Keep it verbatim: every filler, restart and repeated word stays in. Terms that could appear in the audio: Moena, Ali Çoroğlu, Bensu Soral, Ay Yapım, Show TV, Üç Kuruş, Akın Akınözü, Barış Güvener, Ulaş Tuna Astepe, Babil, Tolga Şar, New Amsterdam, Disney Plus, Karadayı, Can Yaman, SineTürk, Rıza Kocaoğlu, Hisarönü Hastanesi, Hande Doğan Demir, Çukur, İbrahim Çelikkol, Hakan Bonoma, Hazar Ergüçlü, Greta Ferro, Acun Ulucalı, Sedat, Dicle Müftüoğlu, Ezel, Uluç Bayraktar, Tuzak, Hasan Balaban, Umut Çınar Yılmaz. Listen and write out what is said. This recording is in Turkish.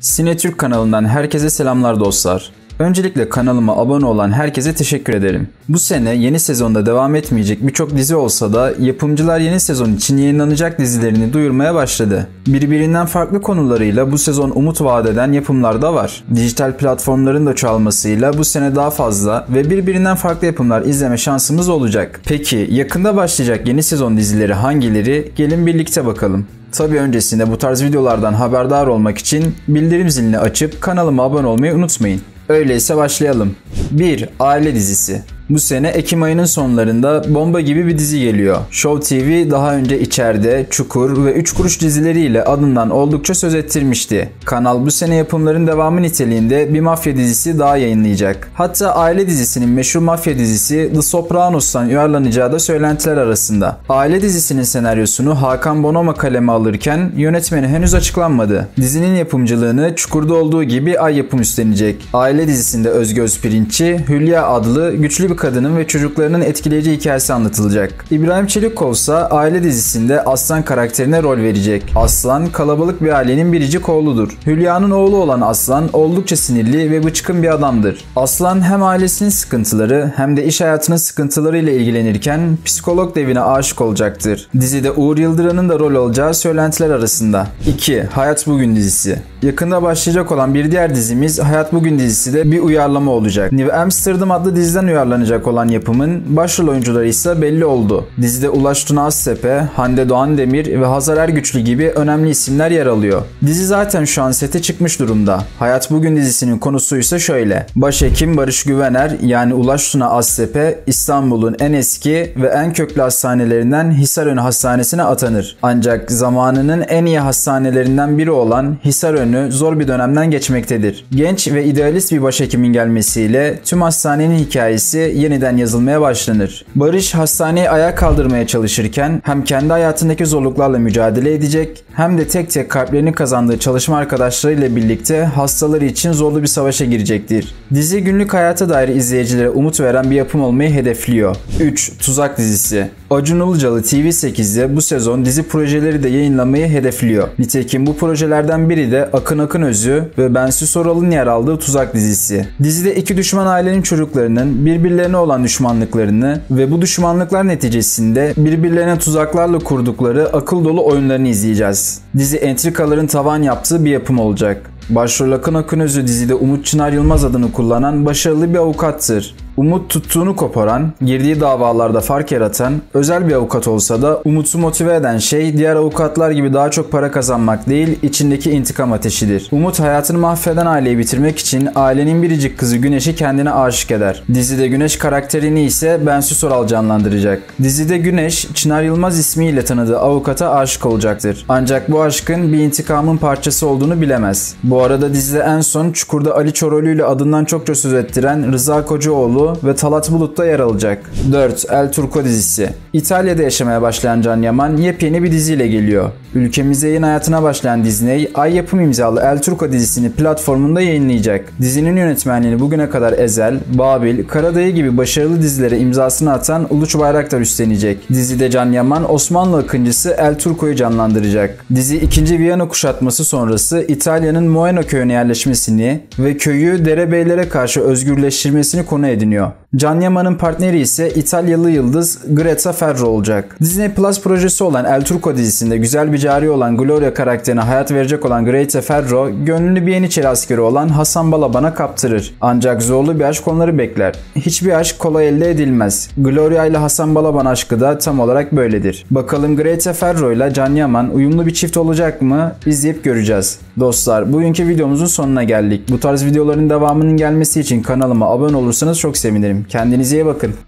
SineTürk kanalından herkese selamlar dostlar. Öncelikle kanalıma abone olan herkese teşekkür ederim. Bu sene yeni sezonda devam etmeyecek birçok dizi olsa da yapımcılar yeni sezon için yayınlanacak dizilerini duyurmaya başladı. Birbirinden farklı konularıyla bu sezon umut vaat eden yapımlar da var. Dijital platformların da çoğalmasıyla bu sene daha fazla ve birbirinden farklı yapımlar izleme şansımız olacak. Peki yakında başlayacak yeni sezon dizileri hangileri? Gelin birlikte bakalım. Tabii öncesinde bu tarz videolardan haberdar olmak için bildirim zilini açıp kanalıma abone olmayı unutmayın. Öyleyse başlayalım. bir Aile dizisi. Bu sene Ekim ayının sonlarında bomba gibi bir dizi geliyor. Show T V daha önce İçeride, Çukur ve Üç Kuruş dizileriyle adından oldukça söz ettirmişti. Kanal bu sene yapımların devamı niteliğinde bir mafya dizisi daha yayınlayacak. Hatta Aile dizisinin meşhur mafya dizisi The Sopranos'tan uyarlanacağı da söylentiler arasında. Aile dizisinin senaryosunu Hakan Bonoma kaleme alırken yönetmeni henüz açıklanmadı. Dizinin yapımcılığını Çukur'da olduğu gibi Ay Yapım üstlenecek. Aile dizisinde Özge Özpirinçci, Hülya adlı güçlü bir kadının ve çocuklarının etkileyici hikayesi anlatılacak. İbrahim Çelikkol ise Aile dizisinde Aslan karakterine rol verecek. Aslan kalabalık bir ailenin biricik oğludur. Hülya'nın oğlu olan Aslan oldukça sinirli ve bıçkın bir adamdır. Aslan hem ailesinin sıkıntıları hem de iş hayatının sıkıntılarıyla ilgilenirken psikolog devine aşık olacaktır. Dizide Uğur Yıldıran'ın da rol olacağı söylentiler arasında. iki Hayat Bugün dizisi. Yakında başlayacak olan bir diğer dizimiz Hayat Bugün dizisi de bir uyarlama olacak. New Amsterdam adlı diziden uyarlanacak olan yapımın başrol oyuncuları ise belli oldu. Dizide Ulaş Tuna Astepe, Hande Doğan Demir ve Hazar Ergüçlü gibi önemli isimler yer alıyor. Dizi zaten şu an sete çıkmış durumda. Hayat Bugün dizisinin konusu ise şöyle. Başhekim Barış Güvener yani Ulaş Tuna Astepe İstanbul'un en eski ve en köklü hastanelerinden Hisarönü Hastanesi'ne atanır. Ancak zamanının en iyi hastanelerinden biri olan Hisarönü zor bir dönemden geçmektedir. Genç ve idealist bir başhekimin gelmesiyle tüm hastanenin hikayesi yeniden yazılmaya başlanır. Barış hastaneyi ayağa kaldırmaya çalışırken hem kendi hayatındaki zorluklarla mücadele edecek hem de tek tek kalplerini kazandığı çalışma arkadaşlarıyla birlikte hastaları için zorlu bir savaşa girecektir. Dizi günlük hayata dair izleyicilere umut veren bir yapım olmayı hedefliyor. üç Tuzak dizisi. Acun Ulucalı T V sekiz'de bu sezon dizi projeleri de yayınlamayı hedefliyor. Nitekim bu projelerden biri de Akın Akınözü ve Bensu Soral'ın yer aldığı Tuzak dizisi. Dizide iki düşman ailenin çocuklarının birbirlerine olan düşmanlıklarını ve bu düşmanlıklar neticesinde birbirlerine tuzaklarla kurdukları akıl dolu oyunlarını izleyeceğiz. Dizi entrikaların tavan yaptığı bir yapım olacak. Başrol Akın Akınözü dizide Umut Çınar Yılmaz adını kullanan başarılı bir avukattır. Umut tuttuğunu koparan, girdiği davalarda fark yaratan, özel bir avukat olsa da Umut'u motive eden şey diğer avukatlar gibi daha çok para kazanmak değil, içindeki intikam ateşidir. Umut hayatını mahveden aileyi bitirmek için ailenin biricik kızı Güneş'i kendine aşık eder. Dizide Güneş karakterini ise Bensu Soral canlandıracak. Dizide Güneş, Çınar Yılmaz ismiyle tanıdığı avukata aşık olacaktır. Ancak bu aşkın bir intikamın parçası olduğunu bilemez. Bu arada dizide en son Çukur'da Ali Çoroğlu ile adından çokça söz ettiren Rıza Kocaoğlu ve Talat Bulut'ta yer alacak. dört El Turco dizisi. İtalya'da yaşamaya başlayan Can Yaman yepyeni bir diziyle geliyor. Ülkemizde yayın hayatına başlayan Disney, Ay Yapım imzalı El Turco dizisini platformunda yayınlayacak. Dizinin yönetmenliğini bugüne kadar Ezel, Babil, Karadayı gibi başarılı dizilere imzasını atan Uluç Bayraktar üstlenecek. Dizide Can Yaman, Osmanlı akıncısı El Turco'yu canlandıracak. Dizi ikinci Viyana kuşatması sonrası İtalya'nın Moena köyüne yerleşmesini ve köyü derebeylere karşı özgürleştirmesini konu ediniyor. Can Yaman'ın partneri ise İtalyalı yıldız Greta Ferro olacak. Disney Plus projesi olan El Turco dizisinde güzel bir cariye olan Gloria karakterine hayat verecek olan Greta Ferro, gönlünü bir Yeniçeri askeri olan Hasan Balaban'a kaptırır. Ancak zorlu bir aşk onları bekler. Hiçbir aşk kolay elde edilmez. Gloria ile Hasan Balaban aşkı da tam olarak böyledir. Bakalım Greta Ferro ile Can Yaman uyumlu bir çift olacak mı? İzleyip göreceğiz. Dostlar, bugünkü videomuzun sonuna geldik. Bu tarz videoların devamının gelmesi için kanalıma abone olursanız çok sevinirim. Kendinize iyi bakın.